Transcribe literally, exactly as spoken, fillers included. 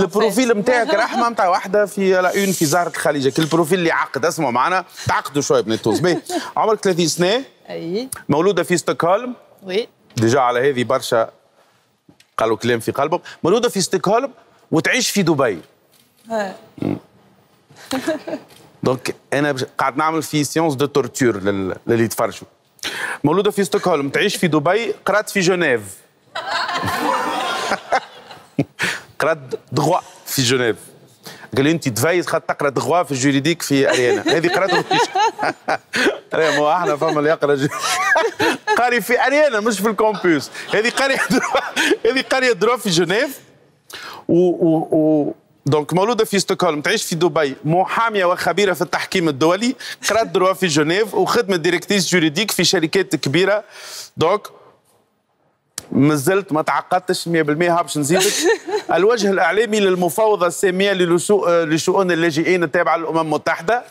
البروفيل نتاعك رحمه نتاع واحده في لاون في زهره الخليجك، البروفيل اللي عقد اسمه معنا تعقدوا شويه بنات تونس. عمرك ثلاثين سنه، اي مولوده في ستوكهولم، وي ديجا على هذه برشا قالوا كلام في قلبهم. مولوده في ستوكهولم وتعيش في دبي. دونك انا قاعد نعمل في سيونس دو تورتور للي يتفرجوا. مولوده في ستوكهولم، تعيش في دبي، قرات في جنيف. قرات دغوا في جنيف. قال لي انت تفايز خاطر تقرا دغوا في الجوريديك في اريانا، هذه قراته في ترى مو احنا فما اللي يقرا قاري في اريانا مش في الكومبيوس، هذه قاريه هذه قاريه دروا في جنيف. و و دونك مولوده في ستوكهولم، تعيش في دبي، محاميه وخبيره في التحكيم الدولي، قرات دروا في جنيف وخدمت ديريكتريس جوريديك في شركات كبيره. دونك مازلت ما تعقدتش مية بالمية. باش نزيدك الوجه الاعلامي للمفوضه الساميه لشؤون اللاجئين التابعه للامم المتحده،